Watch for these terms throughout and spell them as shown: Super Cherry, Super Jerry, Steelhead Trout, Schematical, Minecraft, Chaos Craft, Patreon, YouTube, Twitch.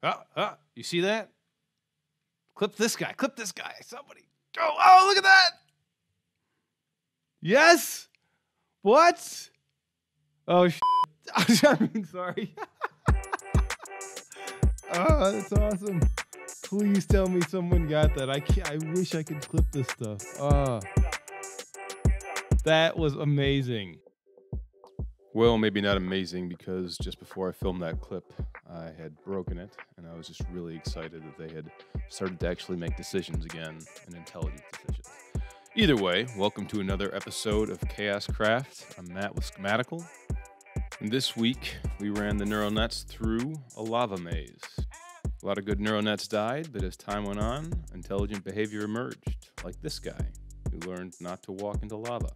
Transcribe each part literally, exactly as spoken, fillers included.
Ah, ah, you see that? Clip this guy. Clip this guy. Somebody. Oh, oh, look at that. Yes. What? Oh, shit. I'm sorry. Oh, that's awesome. Please tell me someone got that. I can't, I wish I could clip this stuff. Oh, that was amazing. Well, maybe not amazing, because just before I filmed that clip, I had broken it, and I was just really excited that they had started to actually make decisions again, and intelligent decisions. Either way, welcome to another episode of Chaos Craft. I'm Matt with Schematical. And this week, we ran the neural nets through a lava maze. A lot of good neural nets died, but as time went on, intelligent behavior emerged, like this guy, who learned not to walk into lava,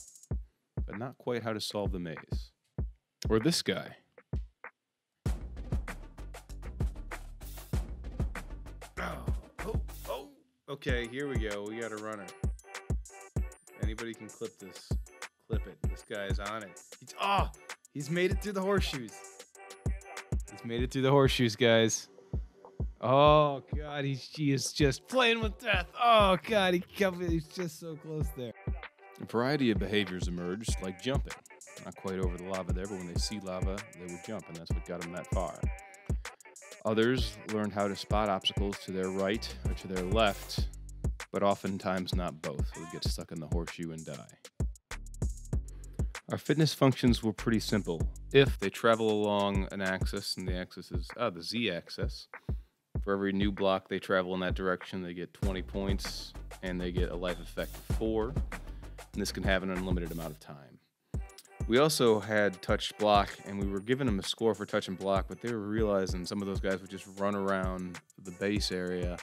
but not quite how to solve the maze. Or this guy. Oh, oh, oh. Okay, here we go. We got a runner. Anybody can clip this. Clip it. This guy is on it. He's, oh, he's made it through the horseshoes. He's made it through the horseshoes, guys. Oh, God, he's, he is just playing with death. Oh, God, he kept, he's just so close there. A variety of behaviors emerged, like jumping. Not quite over the lava there, but when they see lava, they would jump, and that's what got them that far. Others learned how to spot obstacles to their right or to their left, but oftentimes not both. They would get stuck in the horseshoe and die. Our fitness functions were pretty simple. If they travel along an axis, and the axis is oh, the z-axis, for every new block they travel in that direction, they get twenty points, and they get a life effect of four, and this can have an unlimited amount of time. We also had touch block, and we were giving them a score for touch and block, but they were realizing some of those guys would just run around the base area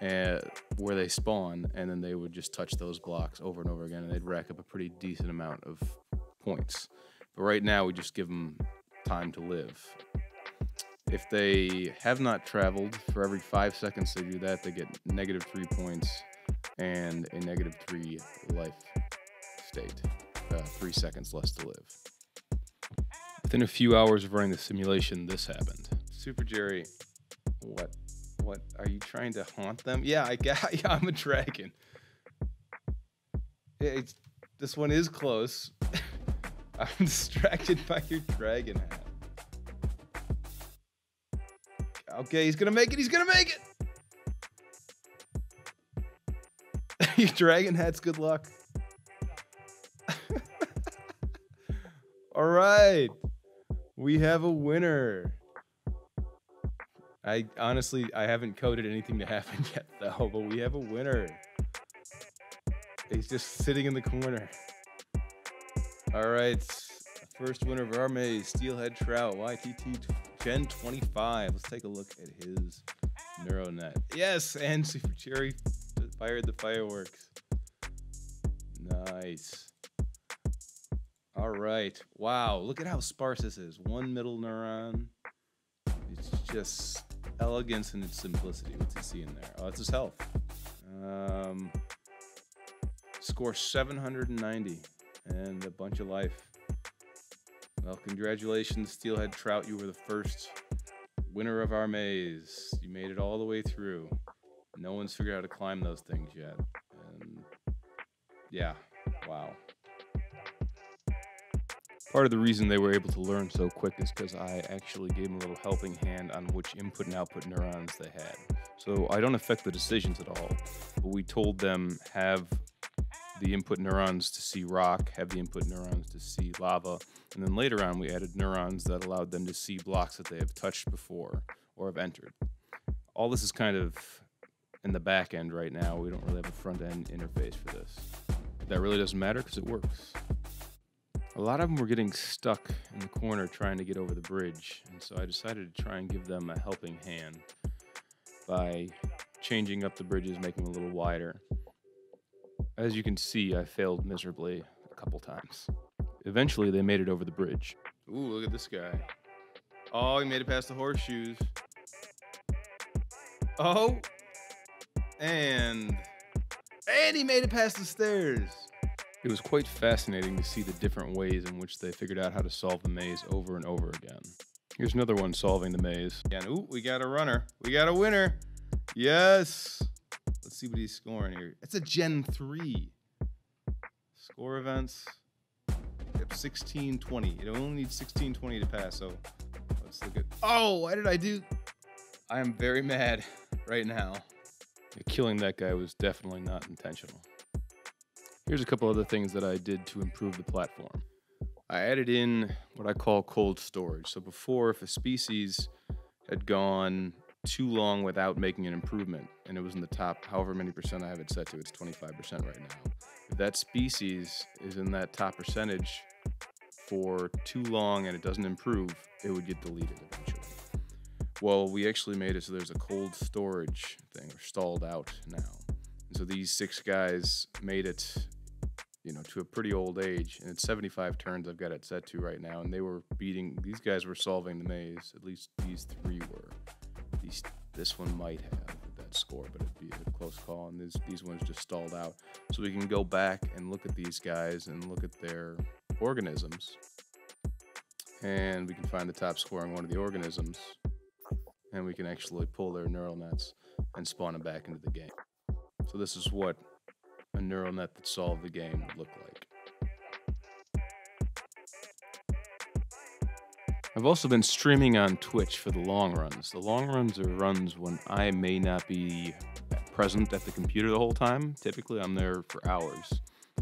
and where they spawn, and then they would just touch those blocks over and over again, and they'd rack up a pretty decent amount of points. But right now, we just give them time to live. If they have not traveled, for every five seconds they do that, they get negative three points and a negative three life state. Uh, three seconds less to live. Within a few hours of running the simulation, this happened. Super Jerry, what? What? Are you trying to haunt them? Yeah, I got. Yeah, I'm a dragon. It's, this one is close. I'm distracted by your dragon hat. Okay, he's gonna make it. He's gonna make it. Your dragon hat's good luck. All right, we have a winner. I honestly, I haven't coded anything to happen yet though, but we have a winner. He's just sitting in the corner. All right, first winner of our maze, Steelhead Trout, Y T T Gen twenty-five. Let's take a look at his neural net. Yes, and Super Cherry fired the fireworks. Nice. All right. Wow. Look at how sparse this is. One middle neuron. It's just elegance in its simplicity. What's he seeing there? Oh, it's his health. Um, score seven hundred ninety and a bunch of life. Well, congratulations, Steelhead Trout. You were the first winner of our maze. You made it all the way through. No one's figured out how to climb those things yet. And yeah. Wow. Part of the reason they were able to learn so quick is because I actually gave them a little helping hand on which input and output neurons they had. So I don't affect the decisions at all, but we told them have the input neurons to see rock, have the input neurons to see lava, and then later on we added neurons that allowed them to see blocks that they have touched before or have entered. All this is kind of in the back end right now. We don't really have a front end interface for this. That really doesn't matter because it works. A lot of them were getting stuck in the corner trying to get over the bridge, and so I decided to try and give them a helping hand by changing up the bridges, making them a little wider. As you can see, I failed miserably a couple times. Eventually, they made it over the bridge. Ooh, look at this guy. Oh, he made it past the horseshoes. Oh, and, and he made it past the stairs. It was quite fascinating to see the different ways in which they figured out how to solve the maze over and over again. Here's another one solving the maze. And ooh, we got a runner. We got a winner. Yes. Let's see what he's scoring here. It's a Gen three. Score events. sixteen twenty. It only needs sixteen twenty to pass, so let's look at... Oh, what did I do? I am very mad right now. Killing that guy was definitely not intentional. Here's a couple other things that I did to improve the platform. I added in what I call cold storage. So before, if a species had gone too long without making an improvement, and it was in the top however many percent I have it set to, it's twenty-five percent right now. If that species is in that top percentage for too long and it doesn't improve, it would get deleted eventually. Well, we actually made it so there's a cold storage thing, or stalled out now. And so these six guys made it, you know, to a pretty old age, and it's seventy-five turns I've got it set to right now, and they were beating, these guys were solving the maze, at least these three were. These, this one might have that score, but it'd be a close call, and these, these ones just stalled out. So we can go back and look at these guys and look at their organisms, and we can find the top score on one of the organisms, and we can actually pull their neural nets and spawn them back into the game. So this is what a neural net that solved the game would look like. I've also been streaming on Twitch for the long runs. The long runs are runs when I may not be present at the computer the whole time. Typically I'm there for hours,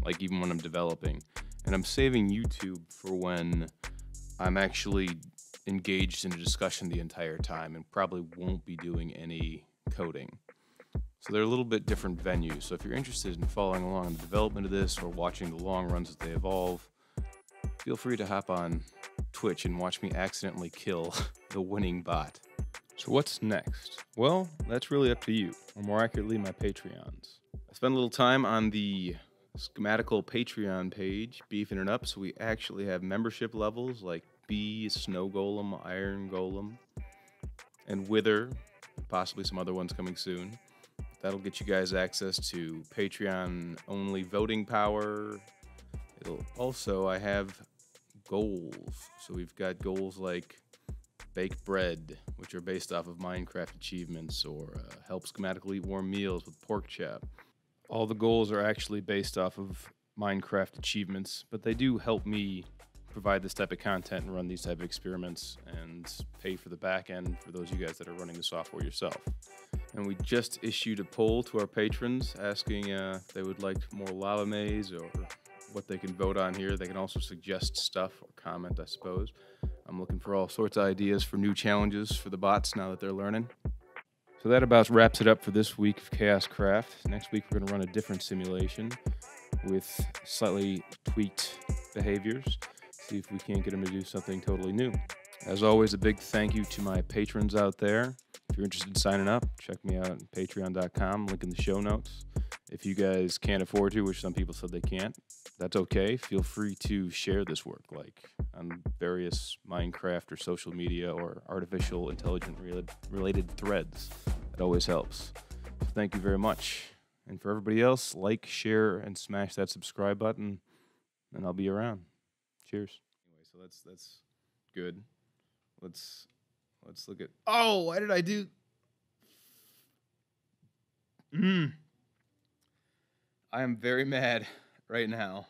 like even when I'm developing. And I'm saving YouTube for when I'm actually engaged in a discussion the entire time and probably won't be doing any coding. So they're a little bit different venues. So if you're interested in following along in the development of this or watching the long runs as they evolve, feel free to hop on Twitch and watch me accidentally kill the winning bot. So what's next? Well, that's really up to you, or more accurately, my Patreons. I spent a little time on the Schematical Patreon page, beefing it up, so we actually have membership levels like Bee, Snow Golem, Iron Golem, and Wither, possibly some other ones coming soon. That'll get you guys access to Patreon-only voting power. It'll also, I have goals. So we've got goals like bake bread, which are based off of Minecraft achievements, or uh, help Schematical eat warm meals with pork chop. All the goals are actually based off of Minecraft achievements, but they do help me provide this type of content and run these type of experiments and pay for the back end for those of you guys that are running the software yourself. And we just issued a poll to our patrons asking uh, if they would like more lava maze or what they can vote on here. They can also suggest stuff or comment, I suppose. I'm looking for all sorts of ideas for new challenges for the bots now that they're learning. So that about wraps it up for this week of Chaos Craft. Next week we're going to run a different simulation with slightly tweaked behaviors. See if we can't get them to do something totally new. As always, a big thank you to my patrons out there. If you're interested in signing up, check me out at patreon dot com, link in the show notes. If you guys can't afford to, which some people said they can't, that's okay. Feel free to share this work, like on various Minecraft or social media or artificial intelligence related threads. It always helps. So thank you very much. And for everybody else, like, share, and smash that subscribe button, and I'll be around. Cheers. Anyway, so that's that's good. Let's let's look at. Oh, what did I do? Mm. I am very mad right now.